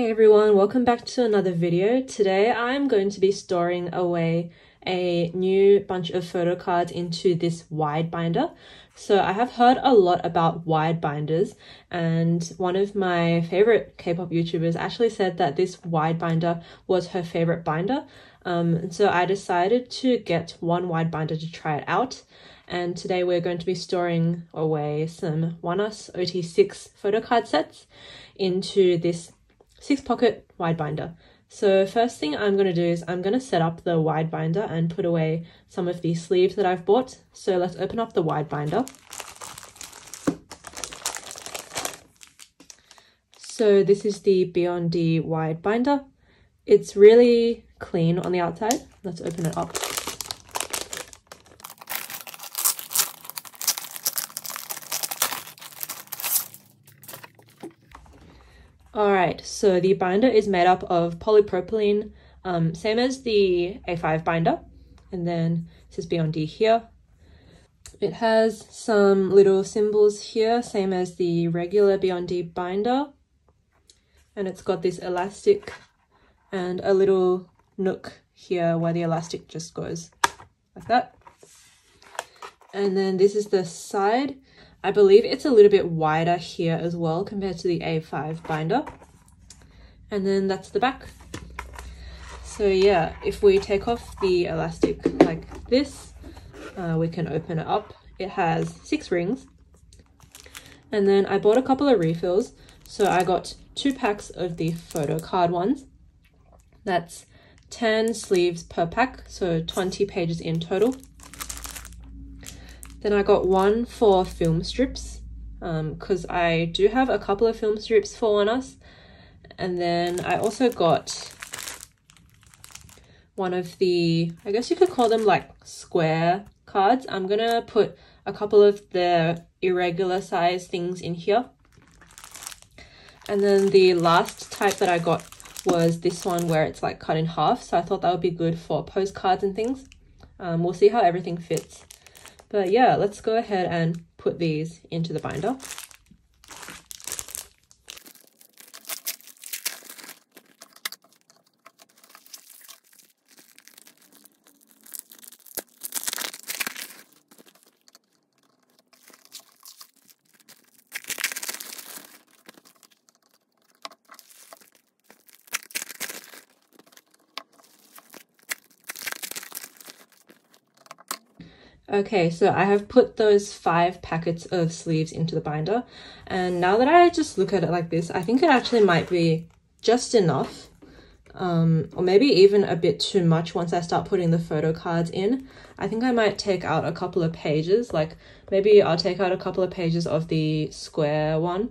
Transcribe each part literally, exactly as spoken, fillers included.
Hey everyone, welcome back to another video. Today I'm going to be storing away a new bunch of photo cards into this wide binder. So I have heard a lot about wide binders, and one of my favorite K-pop YouTubers actually said that this wide binder was her favorite binder. Um, and so I decided to get one wide binder to try it out. And today we're going to be storing away some Oneus O T six photo card sets into this six pocket wide binder. So first thing I'm going to do is I'm going to set up the wide binder and put away some of these sleeves that I've bought. So let's open up the wide binder. So this is the Be on D wide binder. It's really clean on the outside. Let's open it up. Alright, so the binder is made up of polypropylene, um, same as the A five binder, and then it says Be on D here. It has some little symbols here, same as the regular Be on D binder, and it's got this elastic and a little nook here where the elastic just goes like that. And then this is the side. I believe it's a little bit wider here as well compared to the A five binder. And then that's the back. So yeah, if we take off the elastic like this, uh, we can open it up. It has six rings. And then I bought a couple of refills. So I got two packs of the photo card ones. That's ten sleeves per pack, so twenty pages in total. Then I got one for film strips, because um, I do have a couple of film strips for Oneus. And then I also got one of the, I guess you could call them like square cards. I'm going to put a couple of the irregular size things in here. And then the last type that I got was this one where it's like cut in half. So I thought that would be good for postcards and things. Um, we'll see how everything fits. But yeah, let's go ahead and put these into the binder. Okay, so I have put those five packets of sleeves into the binder, and now that I just look at it like this, I think it actually might be just enough, um, or maybe even a bit too much once I start putting the photo cards in. I think I might take out a couple of pages, like maybe I'll take out a couple of pages of the square one.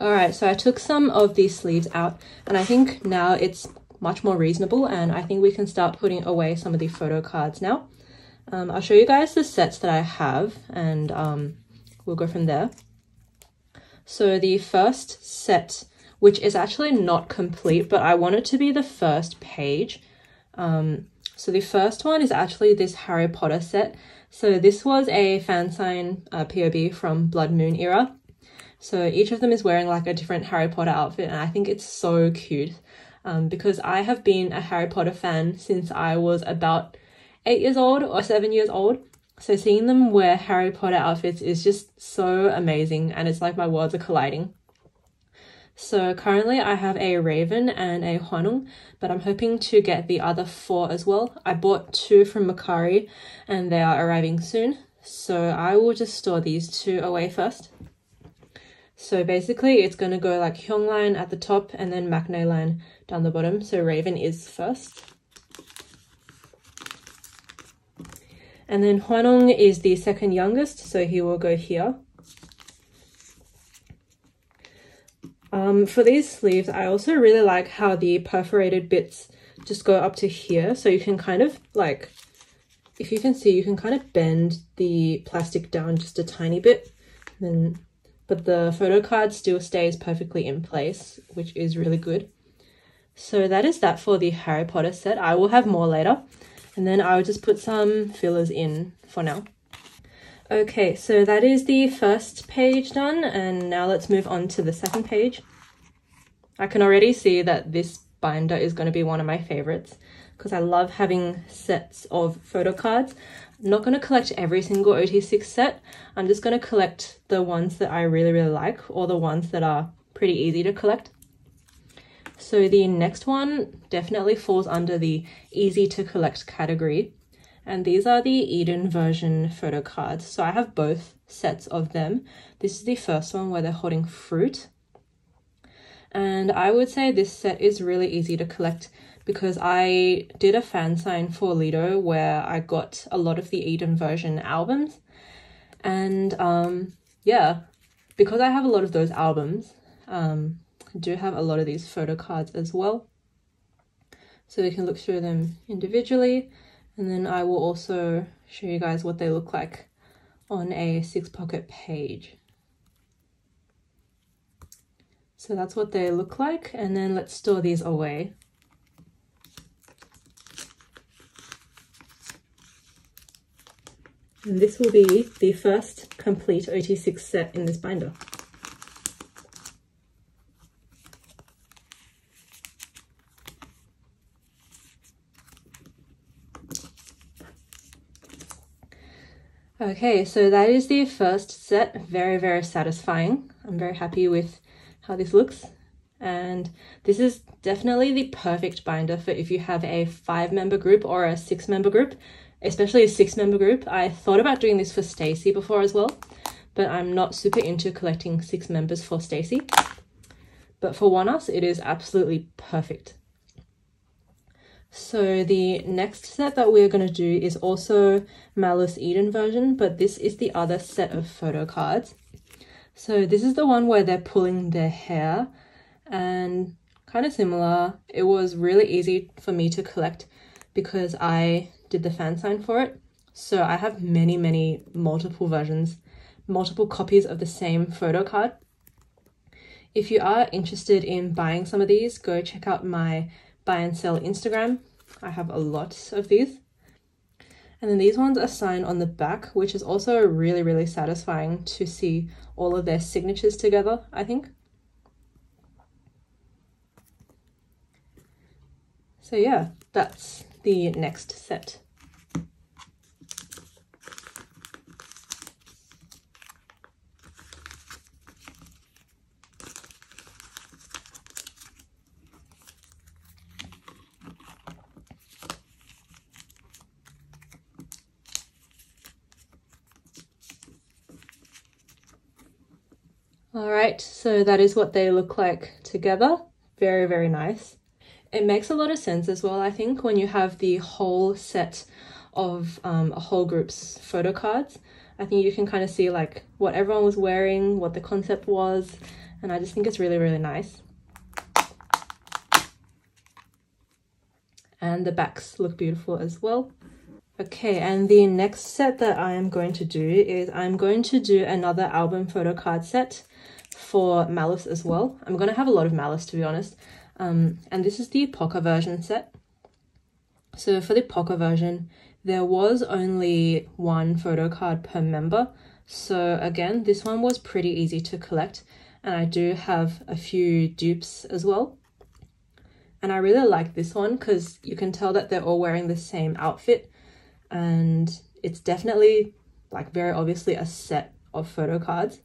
Alright, so I took some of these sleeves out, and I think now it's much more reasonable, and I think we can start putting away some of the photo cards now. Um, I'll show you guys the sets that I have, and um, we'll go from there. So the first set, which is actually not complete, but I want it to be the first page. Um, so the first one is actually this Harry Potter set. So this was a fansign uh, P O B from Blood Moon Era. So each of them is wearing like a different Harry Potter outfit, and I think it's so cute um, because I have been a Harry Potter fan since I was about eight years old or seven years old. So seeing them wear Harry Potter outfits is just so amazing, and it's like my worlds are colliding. So currently I have a Ravn and a Huanong, but I'm hoping to get the other four as well. I bought two from Makari and they are arriving soon. So I will just store these two away first. So basically it's going to go like Hyung line at the top and then Maknae line down the bottom. So Ravn is first. And then Huanong is the second youngest, so he will go here. Um, for these sleeves, I also really like how the perforated bits just go up to here. So you can kind of like, if you can see, you can kind of bend the plastic down just a tiny bit. And then, but the photo card still stays perfectly in place, which is really good. So that is that for the Harry Potter set. I will have more later. And then I'll just put some fillers in for now. Okay, so that is the first page done, and now let's move on to the second page. I can already see that this binder is going to be one of my favorites because I love having sets of photo cards. I'm not going to collect every single O T six set. I'm just going to collect the ones that I really, really like, or the ones that are pretty easy to collect. So the next one definitely falls under the easy to collect category. And these are the Eden version photo cards. So I have both sets of them. This is the first one where they're holding fruit. And I would say this set is really easy to collect because I did a fan sign for Leedo where I got a lot of the Eden version albums. And um, yeah, because I have a lot of those albums, um, I do have a lot of these photo cards as well. So we can look through them individually. And then I will also show you guys what they look like on a six pocket page. So that's what they look like. And then let's store these away. And this will be the first complete O T six set in this binder. Okay, so that is the first set. Very, very satisfying. I'm very happy with how this looks. And this is definitely the perfect binder for if you have a five member group or a six member group, especially a six member group. I thought about doing this for STAYC before as well, but I'm not super into collecting six members for STAYC. But for Oneus, it is absolutely perfect. So the next set that we're going to do is also Malice Eden version, but this is the other set of photo cards. So this is the one where they're pulling their hair, and kind of similar. It was really easy for me to collect because I did the fan sign for it. So I have many, many multiple versions, multiple copies of the same photo card. If you are interested in buying some of these, go check out my buy and sell Instagram. I have a lot of these. And then these ones are signed on the back, which is also really, really satisfying to see all of their signatures together, I think. So yeah, that's the next set. Alright, so that is what they look like together. Very, very nice. It makes a lot of sense as well, I think, when you have the whole set of um, a whole group's photo cards. I think you can kind of see like what everyone was wearing, what the concept was, and I just think it's really, really nice. And the backs look beautiful as well. Okay, and the next set that I am going to do is I'm going to do another album photo card set for Malice as well. I'm going to have a lot of Malice, to be honest. Um, and this is the Poca version set. So for the Poca version, there was only one photo card per member. So again, this one was pretty easy to collect. And I do have a few dupes as well. And I really like this one because you can tell that they're all wearing the same outfit. And it's definitely, like, very obviously a set of photo cards.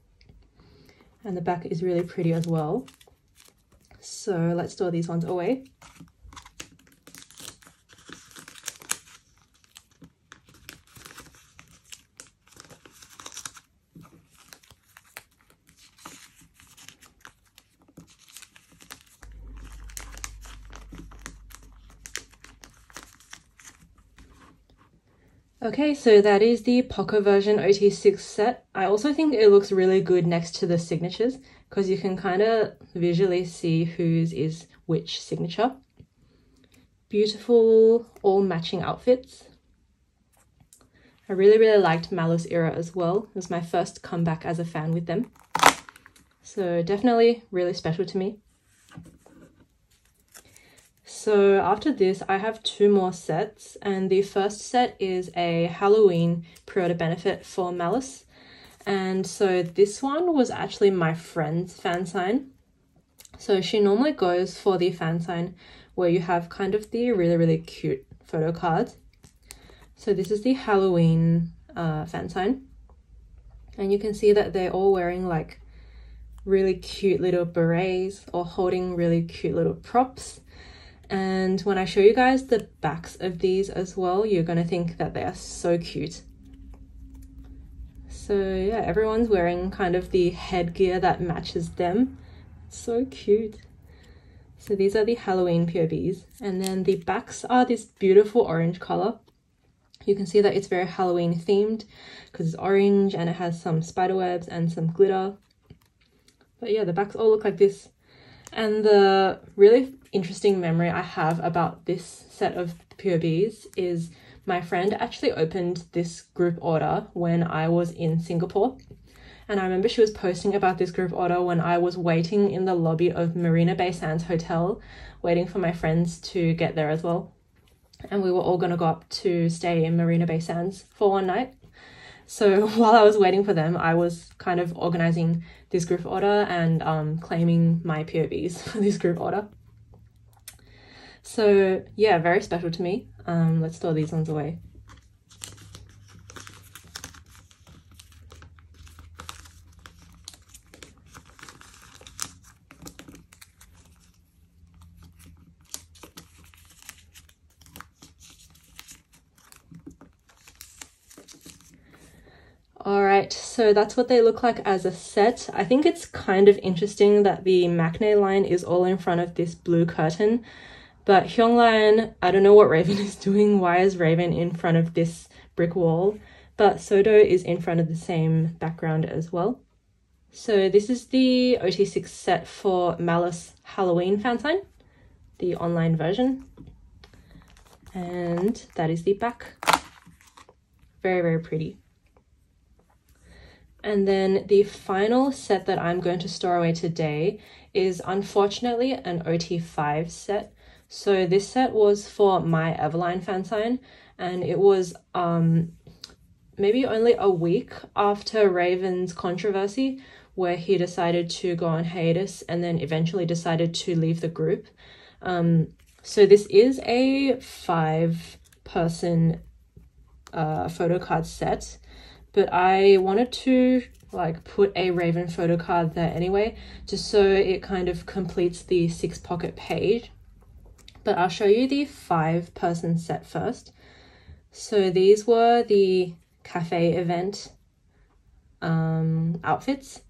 And the back is really pretty as well. So let's store these ones away. Okay, so that is the Poca version O T six set. I also think it looks really good next to the signatures because you can kind of visually see whose is which signature. Beautiful, all matching outfits. I really, really liked Malus Era as well. It was my first comeback as a fan with them. So definitely really special to me. So after this, I have two more sets, and the first set is a Halloween pre-order benefit for Malice. And so this one was actually my friend's fan sign. So she normally goes for the fan sign where you have kind of the really, really cute photo cards. So this is the Halloween uh, fan sign. And you can see that they're all wearing like really cute little berets or holding really cute little props. And when I show you guys the backs of these as well, you're going to think that they are so cute. So yeah, everyone's wearing kind of the headgear that matches them. It's so cute. So these are the Halloween P O Bs. And then the backs are this beautiful orange color. You can see that it's very Halloween themed because it's orange and it has some spiderwebs and some glitter. But yeah, the backs all look like this. And the really interesting memory I have about this set of P O Bs is my friend actually opened this group order when I was in Singapore. And I remember she was posting about this group order when I was waiting in the lobby of Marina Bay Sands Hotel, waiting for my friends to get there as well. And we were all going to go up to stay in Marina Bay Sands for one night. So while I was waiting for them, I was kind of organising this group order and um, claiming my P O Bs for this group order. So yeah, very special to me. Um, let's store these ones away. Alright, so that's what they look like as a set. I think it's kind of interesting that the Maknae line is all in front of this blue curtain, but Hyung line, I don't know what Raven is doing. Why is Raven in front of this brick wall? But Soto is in front of the same background as well. So this is the O T six set for Malice Halloween fansign, the online version. And that is the back. Very, very pretty. And then the final set that I'm going to store away today is unfortunately an O T five set. So this set was for my Eveline fansign, and it was um, maybe only a week after Raven's controversy where he decided to go on hiatus and then eventually decided to leave the group. Um, so this is a five person uh, photo card set. But I wanted to like put a Raven photo card there anyway, just so it kind of completes the six pocket page. But I'll show you the five person set first. So these were the cafe event um, outfits.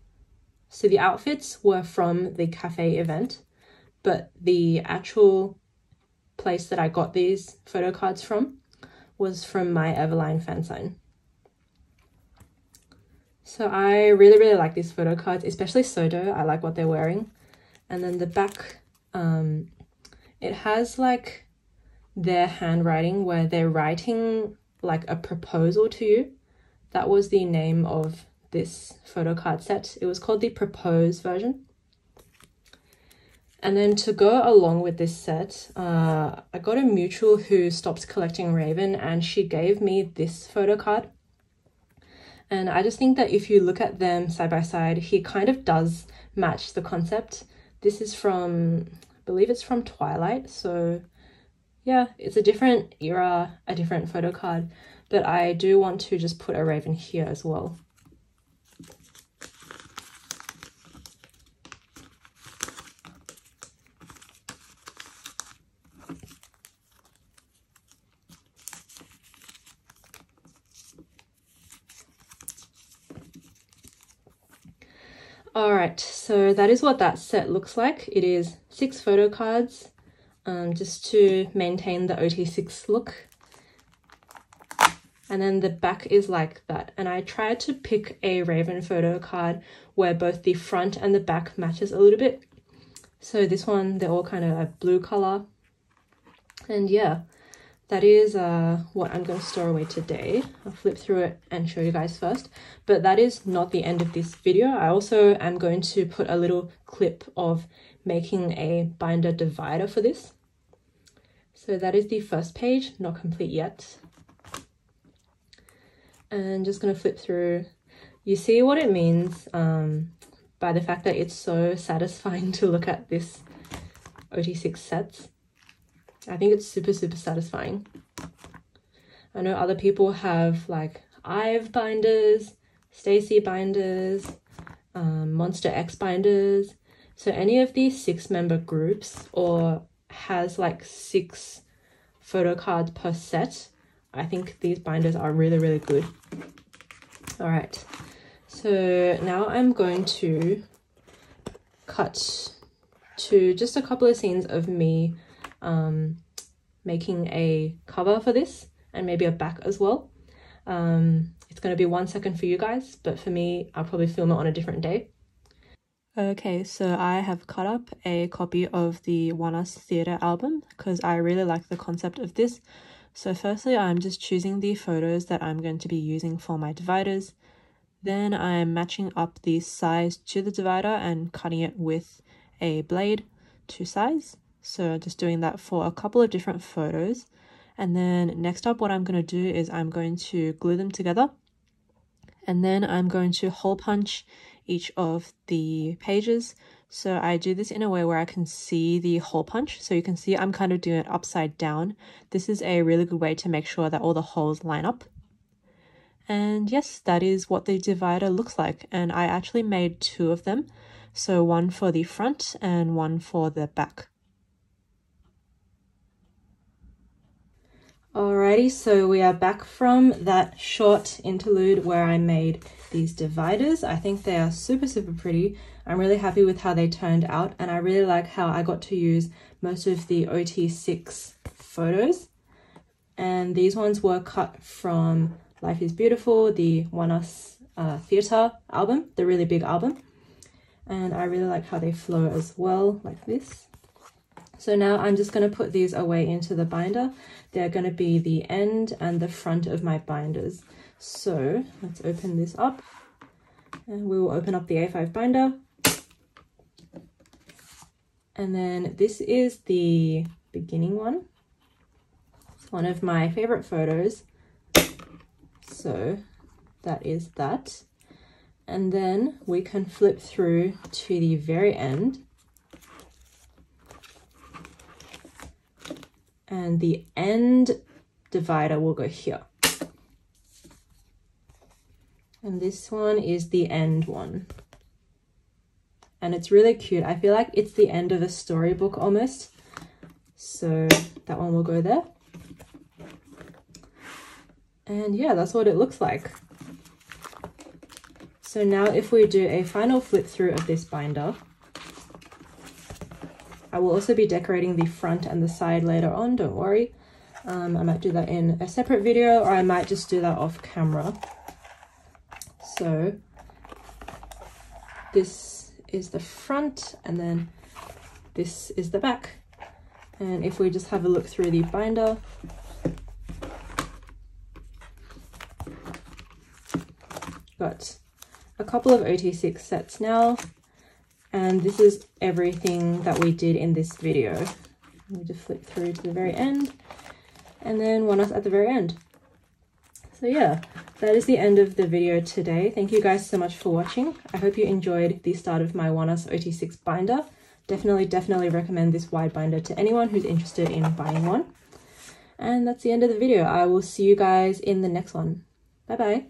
So the outfits were from the cafe event, but the actual place that I got these photo cards from was from my Eveline fansign. So I really, really like these photo cards, especially Soto. I like what they're wearing. And then the back, um, it has like their handwriting where they're writing like a proposal to you. That was the name of this photo card set. It was called the Propose version. And then to go along with this set, uh, I got a mutual who stops collecting Raven and she gave me this photo card. And I just think that if you look at them side by side, he kind of does match the concept. This is from, I believe it's from Twilight. So yeah, it's a different era, a different photo card. But I do want to just put a Raven here as well. Alright, so that is what that set looks like. It is six photo cards, um, just to maintain the O T six look. And then the back is like that. And I tried to pick a Raven photo card where both the front and the back matches a little bit. So this one, they're all kind of a blue color. And yeah, that is uh, what I'm going to store away today. I'll flip through it and show you guys first. But that is not the end of this video. I also am going to put a little clip of making a binder divider for this. So that is the first page, not complete yet. And just going to flip through. You see what it means um, by the fact that it's so satisfying to look at this O T six sets. I think it's super, super satisfying. I know other people have like Ive binders, STAYC binders, um, Monster X binders. So any of these six member groups or has like six photo cards per set, I think these binders are really, really good. All right, so now I'm going to cut to just a couple of scenes of me um, making a cover for this and maybe a back as well. Um, it's going to be one second for you guys, but for me, I'll probably film it on a different day. Okay, so I have cut up a copy of the Oneus Theater album because I really like the concept of this. So firstly, I'm just choosing the photos that I'm going to be using for my dividers. Then I'm matching up the size to the divider and cutting it with a blade to size. So just doing that for a couple of different photos. And then next up, what I'm going to do is I'm going to glue them together. And then I'm going to hole punch each of the pages. So I do this in a way where I can see the hole punch. So you can see I'm kind of doing it upside down. This is a really good way to make sure that all the holes line up. And yes, that is what the divider looks like. And I actually made two of them. So one for the front and one for the back. Alrighty, so we are back from that short interlude where I made these dividers. I think they are super, super pretty. I'm really happy with how they turned out, and I really like how I got to use most of the O T six photos. And these ones were cut from Life is Beautiful, the Oneus uh, Theatre album, the really big album. And I really like how they flow as well, like this. So now I'm just going to put these away into the binder. They're going to be the end and the front of my binders. So let's open this up and we will open up the A five binder. And then this is the beginning one. It's one of my favorite photos. So that is that. And then we can flip through to the very end. And the end divider will go here. And this one is the end one. And it's really cute. I feel like it's the end of a storybook almost. So that one will go there. And yeah, that's what it looks like. So now if we do a final flip through of this binder, I will also be decorating the front and the side later on, don't worry. Um, I might do that in a separate video, or I might just do that off camera. So this is the front and then this is the back. And if we just have a look through the binder, got a couple of O T six sets now. And this is everything that we did in this video. We just flip through to the very end and then Oneus at the very end. So yeah, that is the end of the video today. Thank you guys so much for watching. I hope you enjoyed the start of my Oneus O T six binder. Definitely, definitely recommend this wide binder to anyone who's interested in buying one. And that's the end of the video. I will see you guys in the next one. Bye bye.